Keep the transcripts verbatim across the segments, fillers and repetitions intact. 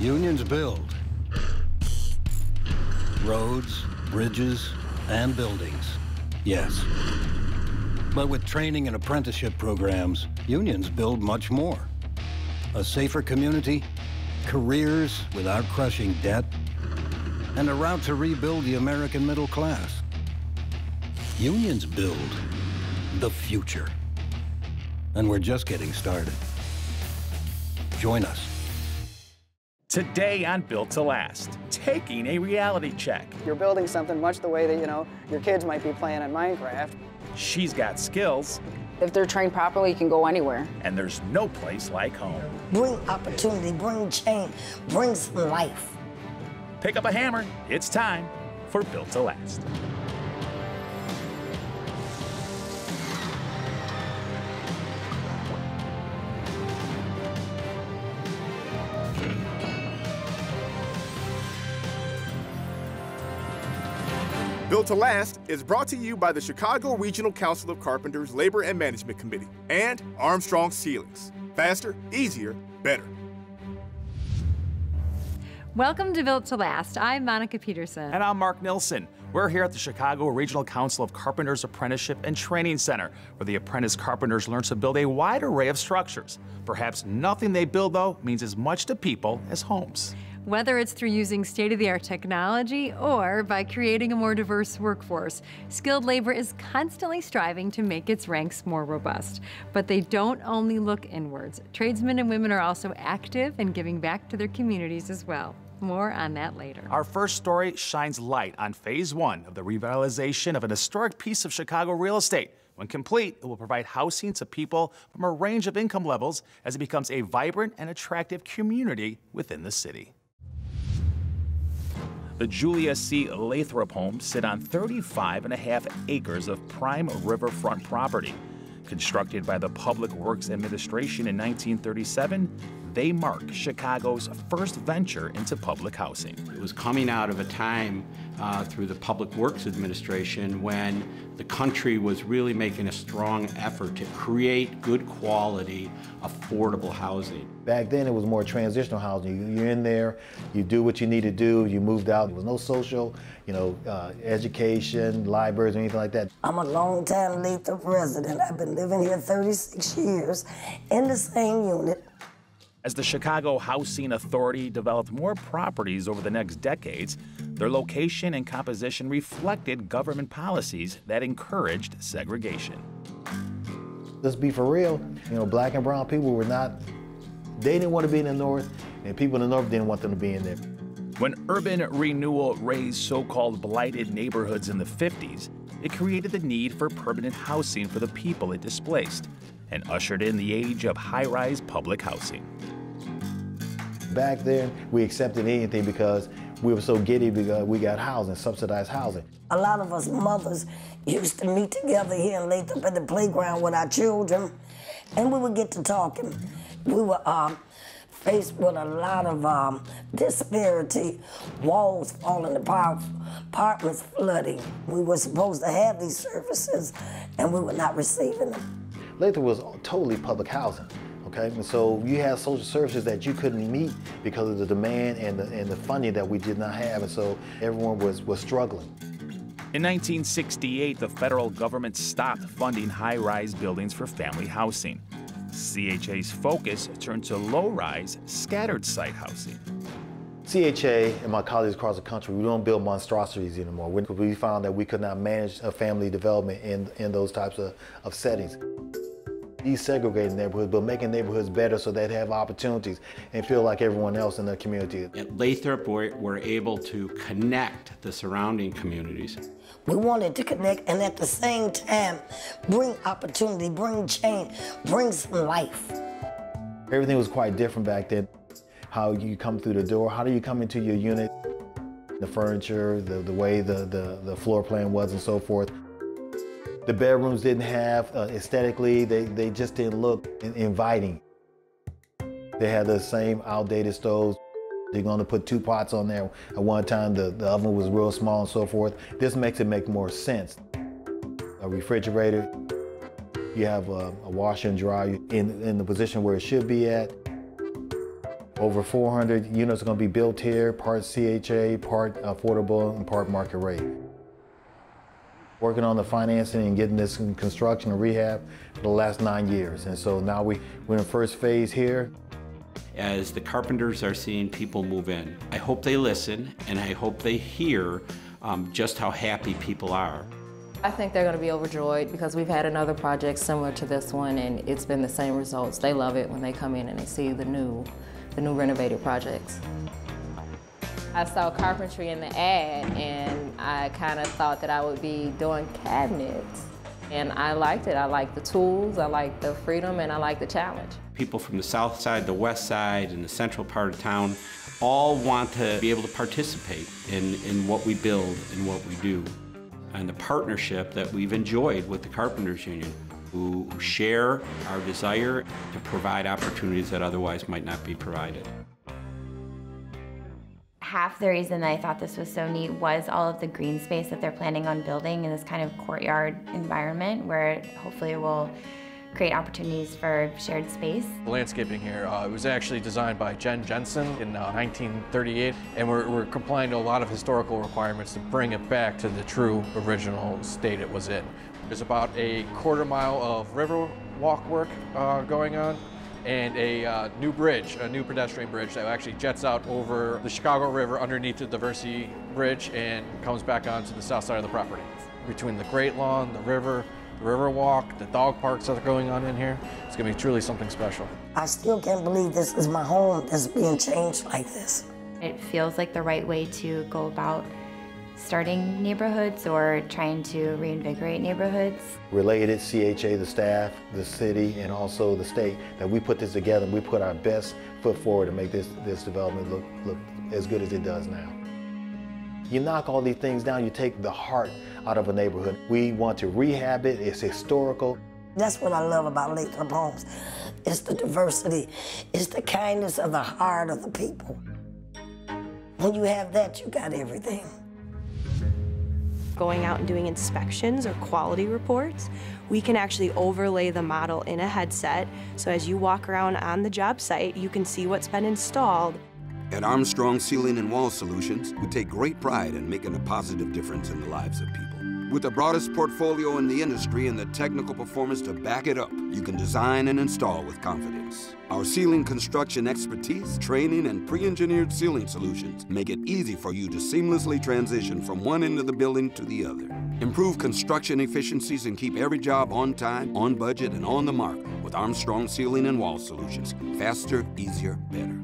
Unions build roads, bridges, and buildings, yes. But with training and apprenticeship programs, unions build much more. A safer community, careers without crushing debt, and a route to rebuild the American middle class. Unions build the future. And we're just getting started. Join us. Today on Built to Last, taking a reality check. You're building something much the way that, you know, your kids might be playing on Minecraft. She's got skills. If they're trained properly, you can go anywhere. And there's no place like home. Bring opportunity, bring change, bring some life. Pick up a hammer. It's time for Built to Last. Built to Last is brought to you by the Chicago Regional Council of Carpenters Labor and Management Committee and Armstrong Ceilings. Faster, easier, better. Welcome to Built to Last. I'm Monica Pedersen. And I'm Mark Nilsson. We're here at the Chicago Regional Council of Carpenters Apprenticeship and Training Center, where the apprentice carpenters learn to build a wide array of structures. Perhaps nothing they build, though, means as much to people as homes. Whether it's through using state-of-the-art technology or by creating a more diverse workforce, skilled labor is constantly striving to make its ranks more robust. But they don't only look inwards. Tradesmen and women are also active and giving back to their communities as well. More on that later. Our first story shines light on phase one of the revitalization of an historic piece of Chicago real estate. When complete, it will provide housing to people from a range of income levels as it becomes a vibrant and attractive community within the city. The Julia C. Lathrop homes sit on thirty-five and a half acres of prime riverfront property. Constructed by the Public Works Administration in nineteen thirty-seven, they mark Chicago's first venture into public housing. It was coming out of a time uh, through the Public Works Administration when the country was really making a strong effort to create good quality, affordable housing. Back then, it was more transitional housing. You're in there, you do what you need to do, you moved out. There was no social, you know, uh, education, libraries, or anything like that. I'm a long-time Lathrop resident. I've been living here thirty-six years in the same unit. As the Chicago Housing Authority developed more properties over the next decades, their location and composition reflected government policies that encouraged segregation. Let's be for real, you know, black and brown people were not they didn't want to be in the north, and people in the north didn't want them to be in there. When urban renewal raised so-called blighted neighborhoods in the fifties, it created the need for permanent housing for the people it displaced and ushered in the age of high-rise public housing. Back then, we accepted anything because we were so giddy because we got housing, subsidized housing. A lot of us mothers used to meet together here in Lathrop at the playground with our children, and we would get to talking. We were um, faced with a lot of um, disparity, walls falling apart, apartments flooding. We were supposed to have these services, and we were not receiving them. Lathrop was totally public housing, okay? And so you had social services that you couldn't meet because of the demand and the, and the funding that we did not have, and so everyone was, was struggling. In nineteen sixty-eight, the federal government stopped funding high-rise buildings for family housing. C H A's focus turned to low-rise, scattered-site housing. C H A and my colleagues across the country, we don't build monstrosities anymore. We found that we could not manage a family development in, in those types of, of settings. Desegregating neighborhoods, but making neighborhoods better so they'd have opportunities and feel like everyone else in their community. At Lathrop, we're, we're able to connect the surrounding communities. We wanted to connect and at the same time, bring opportunity, bring change, bring some life. Everything was quite different back then. How you come through the door, how do you come into your unit, the furniture, the, the way the, the, the floor plan was and so forth. The bedrooms didn't have, uh, aesthetically, they, they just didn't look inviting. They had the same outdated stoves. They're gonna put two pots on there. At one time, the, the oven was real small and so forth. This makes it make more sense. A refrigerator, you have a, a washer and dryer in, in the position where it should be at. Over four hundred units are going to be built here, part C H A, part affordable, and part market rate. Working on the financing and getting this construction and rehab for the last nine years. And so now we, we're in the first phase here. As the carpenters are seeing people move in, I hope they listen and I hope they hear um, just how happy people are. I think they're going to be overjoyed because we've had another project similar to this one and it's been the same results. They love it when they come in and they see the new, the new renovated projects. I saw carpentry in the ad and I kind of thought that I would be doing cabinets. And I liked it. I liked the tools, I liked the freedom, and I liked the challenge. People from the south side, the west side, and the central part of town all want to be able to participate in, in what we build and what we do. And the partnership that we've enjoyed with the Carpenters Union, who share our desire to provide opportunities that otherwise might not be provided. Half the reason that I thought this was so neat was all of the green space that they're planning on building in this kind of courtyard environment where hopefully it will create opportunities for shared space. Landscaping here, uh, it was actually designed by Jen Jensen in uh, nineteen thirty-eight, and we're, we're complying to a lot of historical requirements to bring it back to the true original state it was in. There's about a quarter mile of river walk work uh, going on, and a uh, new bridge, a new pedestrian bridge that actually jets out over the Chicago River underneath the Diversey Bridge and comes back onto the south side of the property. Between the Great Lawn, the river, the river walk, the dog parks that are going on in here, it's gonna be truly something special. I still can't believe this is my home that's being changed like this. It feels like the right way to go about starting neighborhoods or trying to reinvigorate neighborhoods. Related, C H A, the staff, the city, and also the state, that we put this together and we put our best foot forward to make this, this development look, look as good as it does now. You knock all these things down, you take the heart out of a neighborhood. We want to rehab it, it's historical. That's what I love about Lathrop Homes. It's the diversity, it's the kindness of the heart of the people. When you have that, you got everything. Going out and doing inspections or quality reports, we can actually overlay the model in a headset, so as you walk around on the job site, you can see what's been installed. At Armstrong Ceiling and Wall Solutions, we take great pride in making a positive difference in the lives of people. With the broadest portfolio in the industry and the technical performance to back it up, you can design and install with confidence. Our ceiling construction expertise, training, and pre-engineered ceiling solutions make it easy for you to seamlessly transition from one end of the building to the other. Improve construction efficiencies and keep every job on time, on budget, and on the mark with Armstrong Ceiling and Wall Solutions. Faster, easier, better.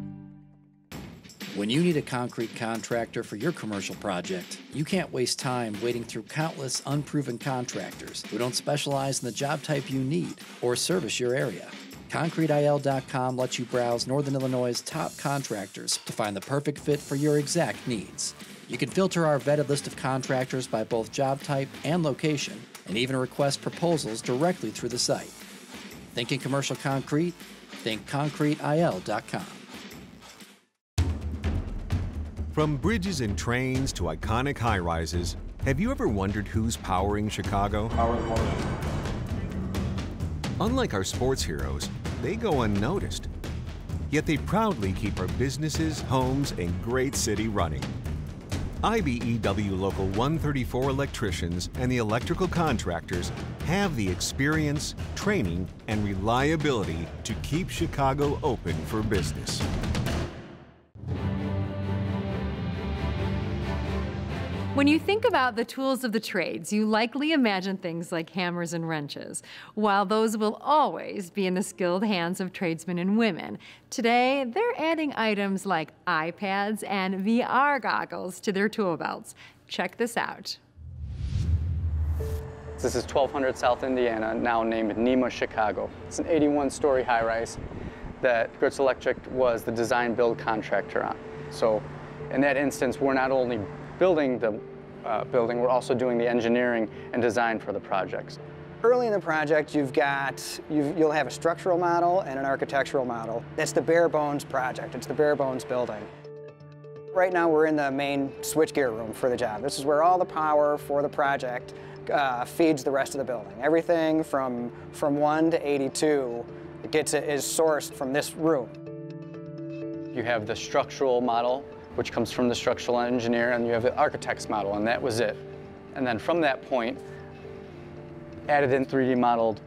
When you need a concrete contractor for your commercial project, you can't waste time waiting through countless unproven contractors who don't specialize in the job type you need or service your area. Concrete I L dot com lets you browse Northern Illinois' top contractors to find the perfect fit for your exact needs. You can filter our vetted list of contractors by both job type and location, and even request proposals directly through the site. Thinking commercial concrete? Think Concrete I L dot com. From bridges and trains to iconic high-rises, have you ever wondered who's powering Chicago? Power Unlike our sports heroes, they go unnoticed. Yet they proudly keep our businesses, homes, and great city running. I B E W Local one thirty-four electricians and the electrical contractors have the experience, training, and reliability to keep Chicago open for business. When you think about the tools of the trades, you likely imagine things like hammers and wrenches. While those will always be in the skilled hands of tradesmen and women, today they're adding items like iPads and V R goggles to their tool belts. Check this out. This is twelve hundred South Indiana, now named NEMA Chicago. It's an eighty-one story high-rise that Gurtz Electric was the design-build contractor on. So in that instance, we're not only building the uh, building, we're also doing the engineering and design for the projects. Early in the project, you've got, you've, you'll have a structural model and an architectural model. That's the bare bones project, it's the bare bones building. Right now, we're in the main switchgear room for the job. This is where all the power for the project uh, feeds the rest of the building. Everything from, from one to eighty-two it gets, is sourced from this room. You have the structural model, which comes from the structural engineer, and you have the architect's model, and that was it. And then from that point, added in three D modeled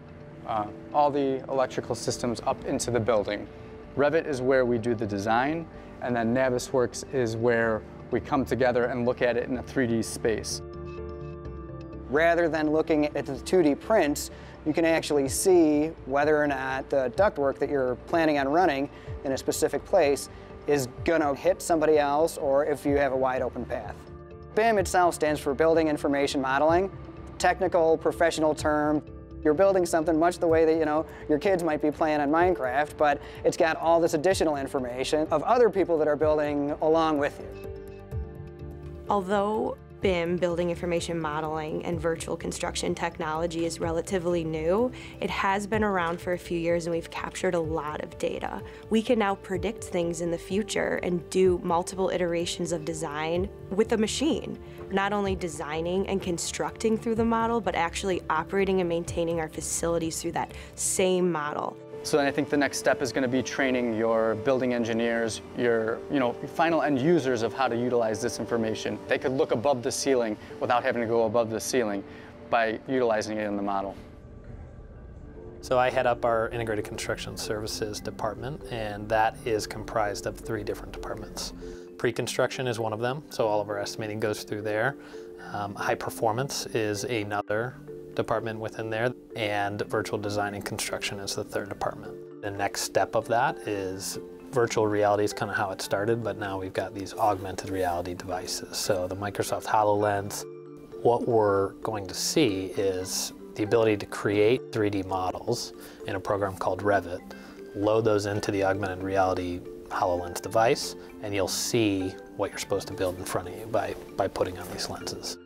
uh, all the electrical systems up into the building. Revit is where we do the design, and then Navisworks is where we come together and look at it in a three D space. Rather than looking at the two D prints, you can actually see whether or not the ductwork that you're planning on running in a specific place is going to hit somebody else, or if you have a wide open path. B I M itself stands for Building Information Modeling. Technical, professional term. You're building something much the way that, you know, your kids might be playing on Minecraft, but it's got all this additional information of other people that are building along with you. Although B I M, Building Information Modeling, and virtual construction technology is relatively new, it has been around for a few years and we've captured a lot of data. We can now predict things in the future and do multiple iterations of design with a machine. Not only designing and constructing through the model, but actually operating and maintaining our facilities through that same model. So then I think the next step is going to be training your building engineers, your you know, final end users of how to utilize this information. They could look above the ceiling without having to go above the ceiling by utilizing it in the model. So I head up our Integrated Construction Services department, and that is comprised of three different departments. Pre-construction is one of them, so all of our estimating goes through there. Um, high performance is another department within there, and virtual design and construction is the third department. The next step of that is virtual reality is kind of how it started, but now we've got these augmented reality devices. So the Microsoft HoloLens, what we're going to see is the ability to create three D models in a program called Revit, load those into the augmented reality HoloLens device, and you'll see what you're supposed to build in front of you by, by putting on these lenses.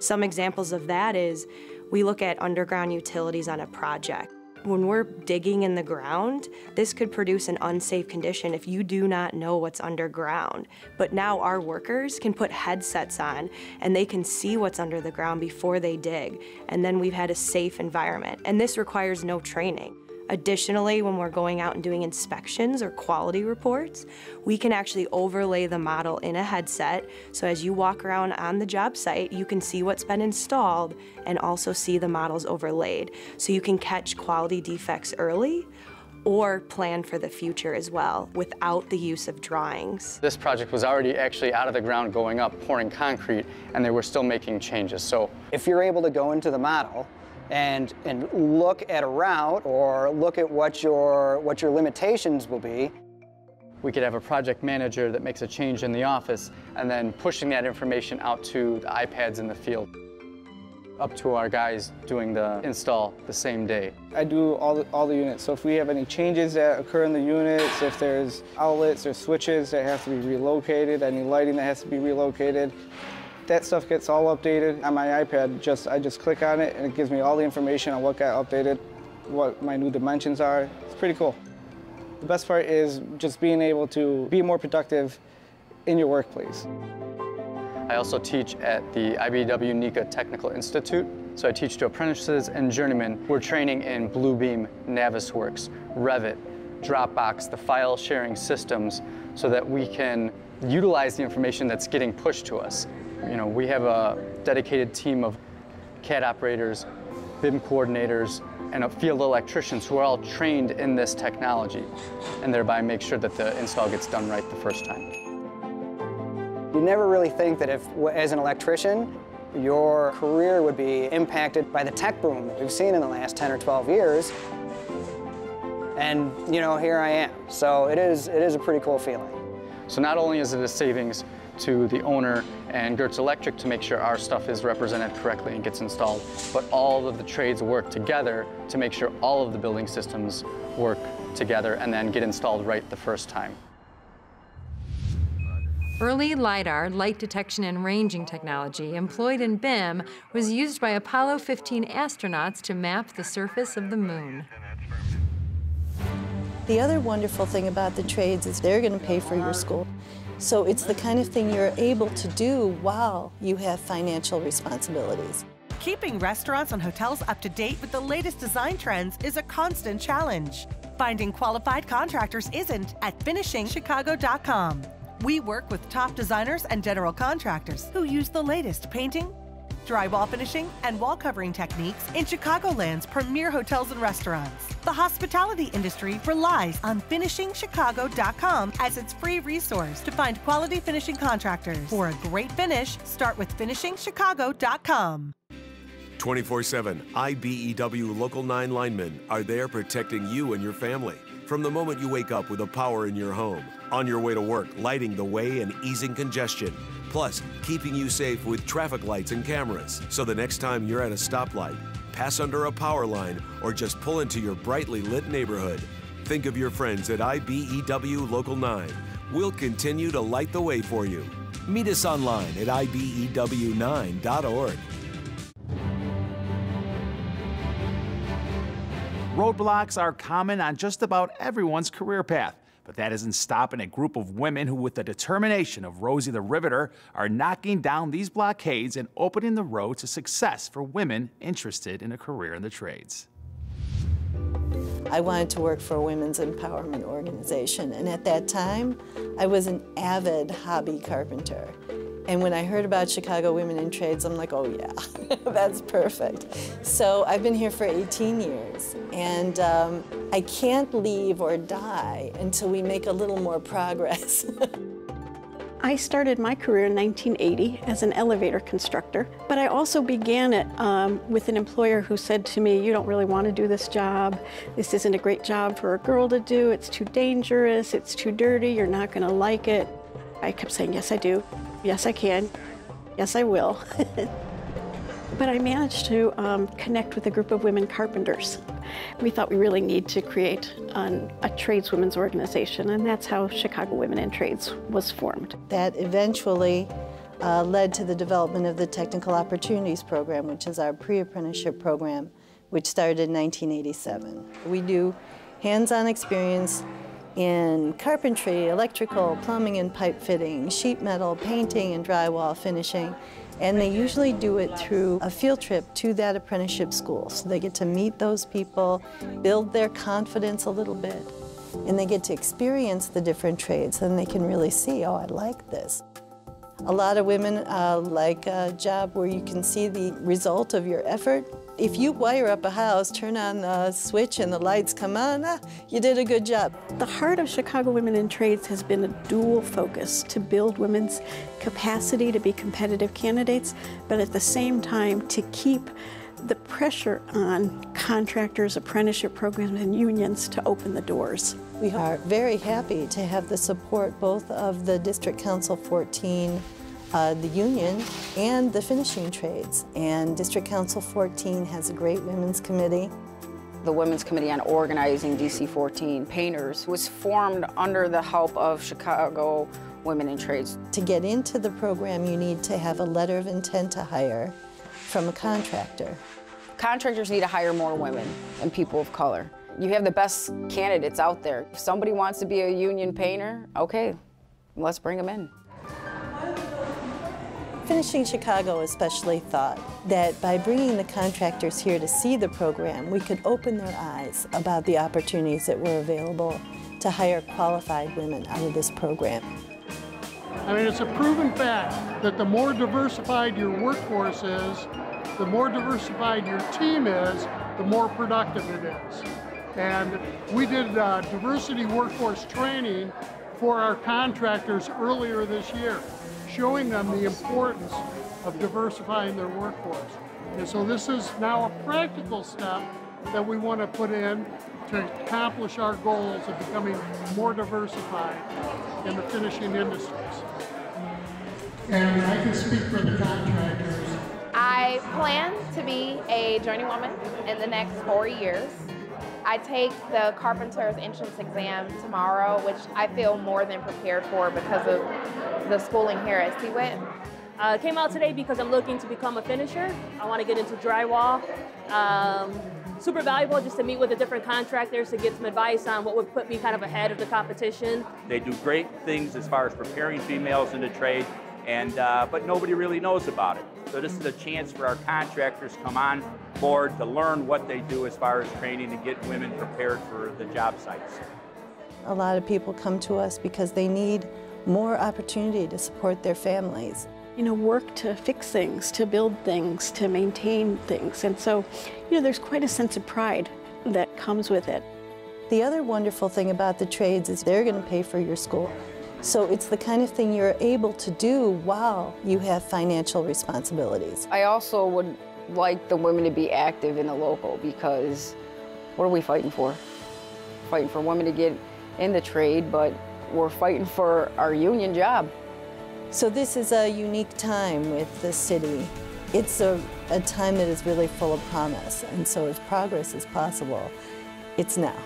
Some examples of that is we look at underground utilities on a project. When we're digging in the ground, this could produce an unsafe condition if you do not know what's underground. But now our workers can put headsets on and they can see what's under the ground before they dig. And then we've had a safe environment. And this requires no training. Additionally, when we're going out and doing inspections or quality reports, we can actually overlay the model in a headset, so as you walk around on the job site, you can see what's been installed and also see the models overlaid, so you can catch quality defects early or plan for the future as well without the use of drawings. This project was already actually out of the ground going up, pouring concrete, and they were still making changes. So if you're able to go into the model And, and look at a route or look at what your, what your limitations will be. We could have a project manager that makes a change in the office and then pushing that information out to the iPads in the field, up to our guys doing the install the same day. I do all the, all the units, so if we have any changes that occur in the units, if there's outlets or switches that have to be relocated, any lighting that has to be relocated, that stuff gets all updated on my iPad. Just I just click on it and it gives me all the information on what got updated, what my new dimensions are. It's pretty cool. The best part is just being able to be more productive in your workplace. I also teach at the I B E W NECA Technical Institute. So I teach to apprentices and journeymen. We're training in Bluebeam, Navisworks, Revit, Dropbox, the file sharing systems, so that we can utilize the information that's getting pushed to us. You know, we have a dedicated team of C A D operators, B I M coordinators, and a field electricians who are all trained in this technology, and thereby make sure that the install gets done right the first time. You never really think that if, as an electrician, your career would be impacted by the tech boom that we've seen in the last ten or twelve years. And, you know, here I am. So it is, it is a pretty cool feeling. So not only is it a savings to the owner and Gurtz Electric to make sure our stuff is represented correctly and gets installed, but all of the trades work together to make sure all of the building systems work together and then get installed right the first time. Early LiDAR, light detection and ranging technology, employed in B I M, was used by Apollo fifteen astronauts to map the surface of the moon. The other wonderful thing about the trades is they're going to pay for your school. So it's the kind of thing you're able to do while you have financial responsibilities. Keeping restaurants and hotels up to date with the latest design trends is a constant challenge. Finding qualified contractors isn't at Finishing Chicago dot com. We work with top designers and general contractors who use the latest painting, drywall finishing, and wall covering techniques in Chicagoland's premier hotels and restaurants. The hospitality industry relies on Finishing Chicago dot com as its free resource to find quality finishing contractors. For a great finish, start with Finishing Chicago dot com. twenty-four seven, I B E W Local nine linemen are there protecting you and your family from the moment you wake up with the power in your home, on your way to work, lighting the way and easing congestion, plus keeping you safe with traffic lights and cameras, so the next time you're at a stoplight, pass under a power line, or just pull into your brightly lit neighborhood. Think of your friends at I B E W Local nine. We'll continue to light the way for you. Meet us online at I B E W nine dot org. Roadblocks are common on just about everyone's career path, but that isn't stopping a group of women who, with the determination of Rosie the Riveter, are knocking down these blockades and opening the road to success for women interested in a career in the trades. I wanted to work for a women's empowerment organization, and at that time, I was an avid hobby carpenter. And when I heard about Chicago Women in Trades, I'm like, oh yeah, that's perfect. So I've been here for eighteen years, and um, I can't leave or die until we make a little more progress. I started my career in nineteen eighty as an elevator constructor, but I also began it um, with an employer who said to me, you don't really want to do this job. This isn't a great job for a girl to do. It's too dangerous. It's too dirty. You're not going to like it. I kept saying, yes, I do. Yes, I can. Yes, I will. But I managed to um, connect with a group of women carpenters. We thought we really need to create an, a tradeswomen's organization, and that's how Chicago Women in Trades was formed. That eventually uh, led to the development of the Technical Opportunities Program, which is our pre-apprenticeship program, which started in nineteen eighty-seven. We do hands-on experience in carpentry, electrical, plumbing and pipe fitting, sheet metal, painting and drywall finishing. And they usually do it through a field trip to that apprenticeship school. So they get to meet those people, build their confidence a little bit, and they get to experience the different trades, and they can really see, oh, I like this. A lot of women uh, like a job where you can see the result of your effort. If you wire up a house, turn on the switch and the lights come on, ah, you did a good job. The heart of Chicago Women in Trades has been a dual focus to build women's capacity to be competitive candidates, but at the same time to keep the pressure on contractors, apprenticeship programs, and unions to open the doors. We are very happy to have the support both of the District Council fourteen, Uh, the union, and the finishing trades. And District Council fourteen has a great women's committee. The Women's Committee on Organizing D C fourteen Painters was formed under the help of Chicago Women in Trades. To get into the program, you need to have a letter of intent to hire from a contractor. Contractors need to hire more women and people of color. You have the best candidates out there. If somebody wants to be a union painter, okay, let's bring them in. Finishing Chicago especially thought that by bringing the contractors here to see the program, we could open their eyes about the opportunities that were available to hire qualified women out of this program. I mean, it's a proven fact that the more diversified your workforce is, the more diversified your team is, the more productive it is. And we did uh, diversity workforce training for our contractors earlier this year, showing them the importance of diversifying their workforce. And so this is now a practical step that we want to put in to accomplish our goals of becoming more diversified in the finishing industries. And I can speak for the contractors. I plan to be a journeywoman in the next four years. I take the carpenter's entrance exam tomorrow, which I feel more than prepared for because of the schooling here at C W I T. I uh, came out today because I'm looking to become a finisher. I want to get into drywall. Um, super valuable just to meet with the different contractors to get some advice on what would put me kind of ahead of the competition. They do great things as far as preparing females in the trade and uh, but nobody really knows about it. So this is a chance for our contractors to come on board to learn what they do as far as training to get women prepared for the job sites. A lot of people come to us because they need more opportunity to support their families. You know, work to fix things, to build things, to maintain things. And so, you know, there's quite a sense of pride that comes with it. The other wonderful thing about the trades is they're going to pay for your school. So it's the kind of thing you're able to do while you have financial responsibilities. I also would like the women to be active in the local, because what are we fighting for? We're fighting for women to get in the trade, but we're fighting for our union job. So this is a unique time with the city. It's a, a time that is really full of promise, and so if progress is possible, it's now.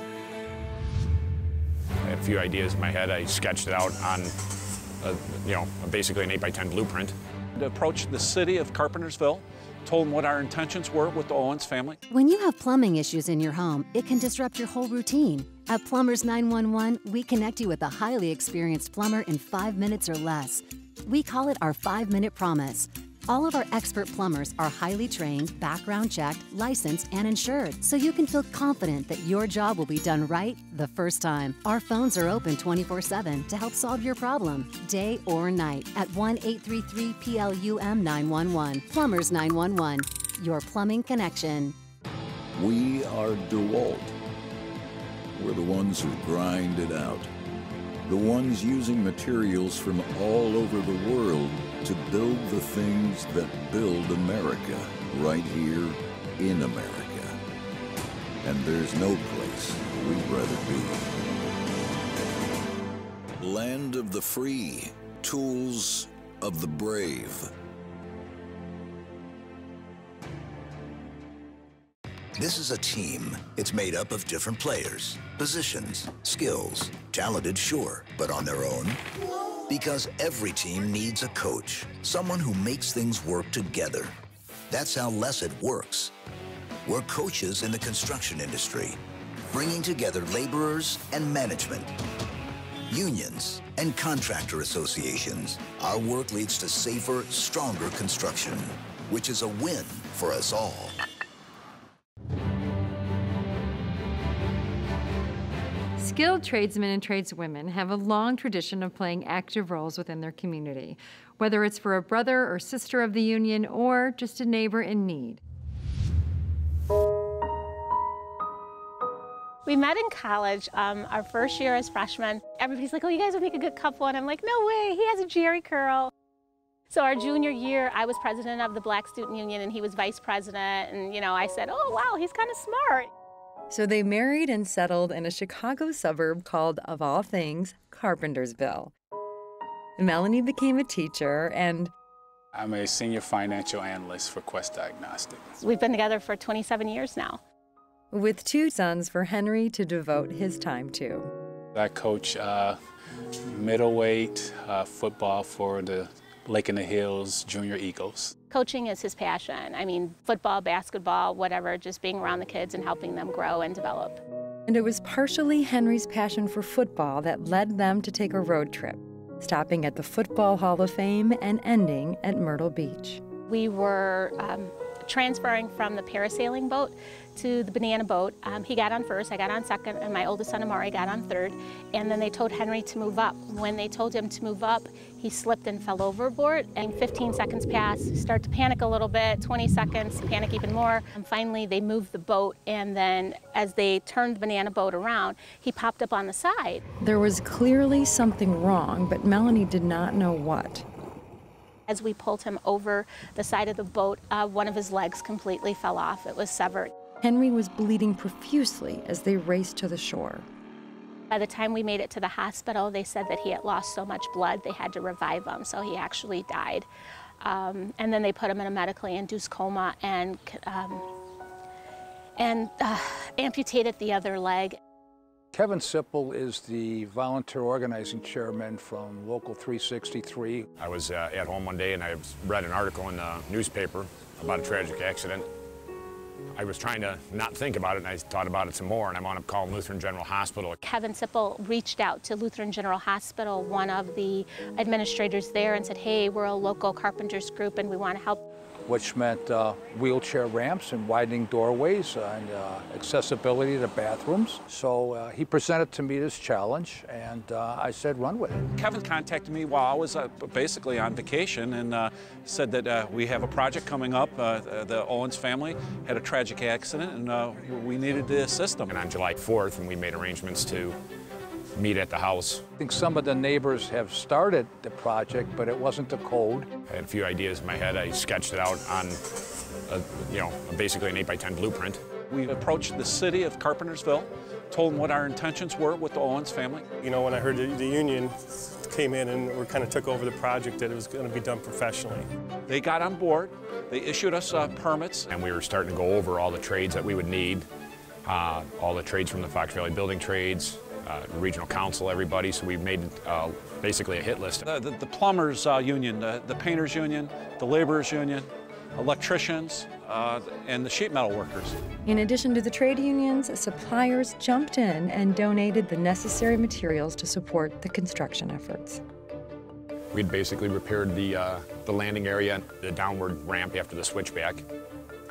A few ideas in my head. I sketched it out on, a, you know, basically an eight by ten blueprint. I approached the city of Carpentersville, told them what our intentions were with the Owens family. When you have plumbing issues in your home, it can disrupt your whole routine. At Plumbers nine one one, we connect you with a highly experienced plumber in five minutes or less. We call it our five-minute promise. All of our expert plumbers are highly trained, background-checked, licensed, and insured, so you can feel confident that your job will be done right the first time. Our phones are open twenty-four seven to help solve your problem, day or night, at one eight three three P L U M nine one one. Plumbers nine one one, your plumbing connection. We are DeWalt. We're the ones who grind it out. The ones using materials from all over the world to build the things that build America, right here in America. And there's no place we'd rather be. Land of the free, tools of the brave. This is a team. It's made up of different players, positions, skills, talented, sure, but on their own. Because every team needs a coach, someone who makes things work together. That's how Lesset works. We're coaches in the construction industry, bringing together laborers and management, unions, and contractor associations. Our work leads to safer, stronger construction, which is a win for us all. Skilled tradesmen and tradeswomen have a long tradition of playing active roles within their community, whether it's for a brother or sister of the union or just a neighbor in need. We met in college, um, our first year as freshmen. Everybody's like, oh, you guys would make a good couple. And I'm like, no way, he has a jerry curl. So our junior year, I was president of the Black Student Union and he was vice president. And, you know, I said, oh, wow, he's kind of smart. So they married and settled in a Chicago suburb called, of all things, Carpentersville. Melanie became a teacher and... I'm a senior financial analyst for Quest Diagnostics. We've been together for twenty-seven years now. With two sons for Henry to devote his time to. I coach uh, middleweight uh, football for the Lake in the Hills Junior Eagles. Coaching is his passion. I mean, football, basketball, whatever, just being around the kids and helping them grow and develop. And it was partially Henry's passion for football that led them to take a road trip, stopping at the Football Hall of Fame and ending at Myrtle Beach. We were um, transferring from the parasailing boat to the banana boat. Um, he got on first, I got on second, and my oldest son, Amari, got on third. And then they told Henry to move up. When they told him to move up, he slipped and fell overboard. And fifteen seconds passed, start to panic a little bit, twenty seconds, panic even more. And finally, they moved the boat. And then as they turned the banana boat around, he popped up on the side. There was clearly something wrong, but Melanie did not know what. As we pulled him over the side of the boat, uh, one of his legs completely fell off. It was severed. Henry was bleeding profusely as they raced to the shore. By the time we made it to the hospital, they said that he had lost so much blood, they had to revive him, so he actually died. Um, and then they put him in a medically induced coma and, um, and uh, amputated the other leg. Kevin Sipple is the volunteer organizing chairman from Local three sixty-three. I was uh, at home one day and I read an article in the newspaper about a tragic accident. I was trying to not think about it, and I thought about it some more, and I wound up calling Lutheran General Hospital. Kevin Sipple reached out to Lutheran General Hospital, one of the administrators there, and said, hey, we're a local carpenters group and we want to help. Which meant uh, wheelchair ramps and widening doorways and uh, accessibility to bathrooms. So uh, he presented to me this challenge, and uh, I said, run with it. Kevin contacted me while I was uh, basically on vacation and uh, said that uh, we have a project coming up. Uh, the Owens family had a tragic accident, and uh, we needed to assist them. And on July fourth, and we made arrangements to meet at the house. I think some of the neighbors have started the project, but it wasn't the code. I had a few ideas in my head. I sketched it out on, a, you know, basically an eight by ten blueprint. We approached the city of Carpentersville, told them what our intentions were with the Owens family. You know, when I heard the, the union came in and we kind of took over the project, that it was going to be done professionally. They got on board. They issued us uh, permits. And we were starting to go over all the trades that we would need, uh, all the trades from the Fox Valley building trades, Uh, regional council, everybody, so we made uh, basically a hit list. The, the, the plumbers uh, union, the, the painters union, the laborers union, electricians, uh, and the sheet metal workers. In addition to the trade unions, suppliers jumped in and donated the necessary materials to support the construction efforts. We'd basically repaired the, uh, the landing area, the downward ramp after the switchback.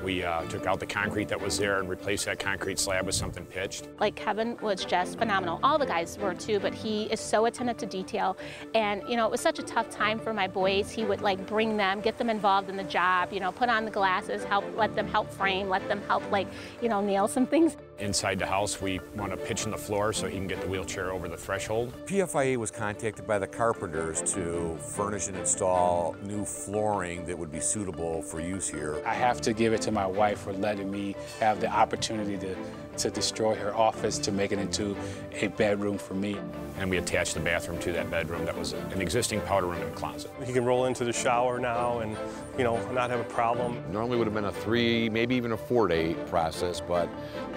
We uh, took out the concrete that was there and replaced that concrete slab with something pitched. Like, Kevin was just phenomenal. All the guys were too, but he is so attentive to detail. And you know, it was such a tough time for my boys. He would like bring them, get them involved in the job, you know, put on the glasses, help, let them help frame, let them help like, you know, nail some things. Inside the house, we want to pitch in the floor so he can get the wheelchair over the threshold. P F I A was contacted by the carpenters to furnish and install new flooring that would be suitable for use here. I have to give it to my wife for letting me have the opportunity to, to destroy her office to make it into a bedroom for me. And we attached the bathroom to that bedroom. That was an existing powder room and closet. He can roll into the shower now and, you know, not have a problem. Normally would have been a three, maybe even a four-day process, but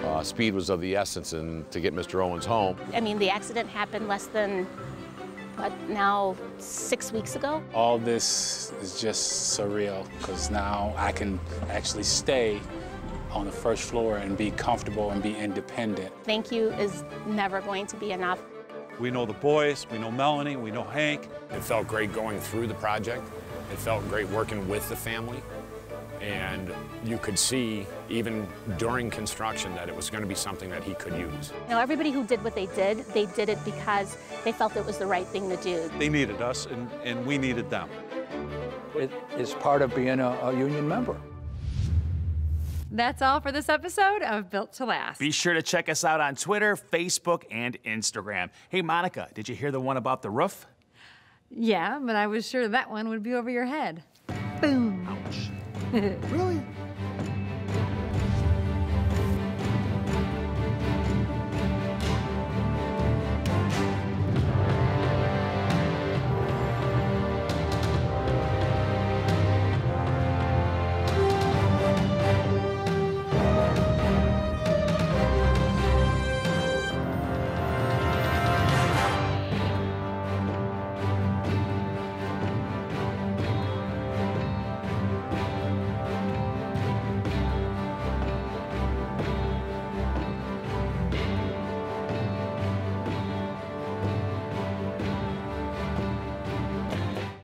uh, speed was of the essence and to get Mister Owens home. I mean, the accident happened less than, what, now six weeks ago? All this is just surreal, because now I can actually stay on the first floor and be comfortable and be independent. Thank you is never going to be enough. We know the boys, we know Melanie, we know Hank. It felt great going through the project. It felt great working with the family. And you could see, even during construction, that it was going to be something that he could use. Now, everybody who did what they did, they did it because they felt it was the right thing to do. They needed us, and, and we needed them. It is part of being a, a union member. That's all for this episode of Built to Last. Be sure to check us out on Twitter, Facebook, and Instagram. Hey, Monica, did you hear the one about the roof? Yeah, but I was sure that one would be over your head. Boom. Ouch. Really?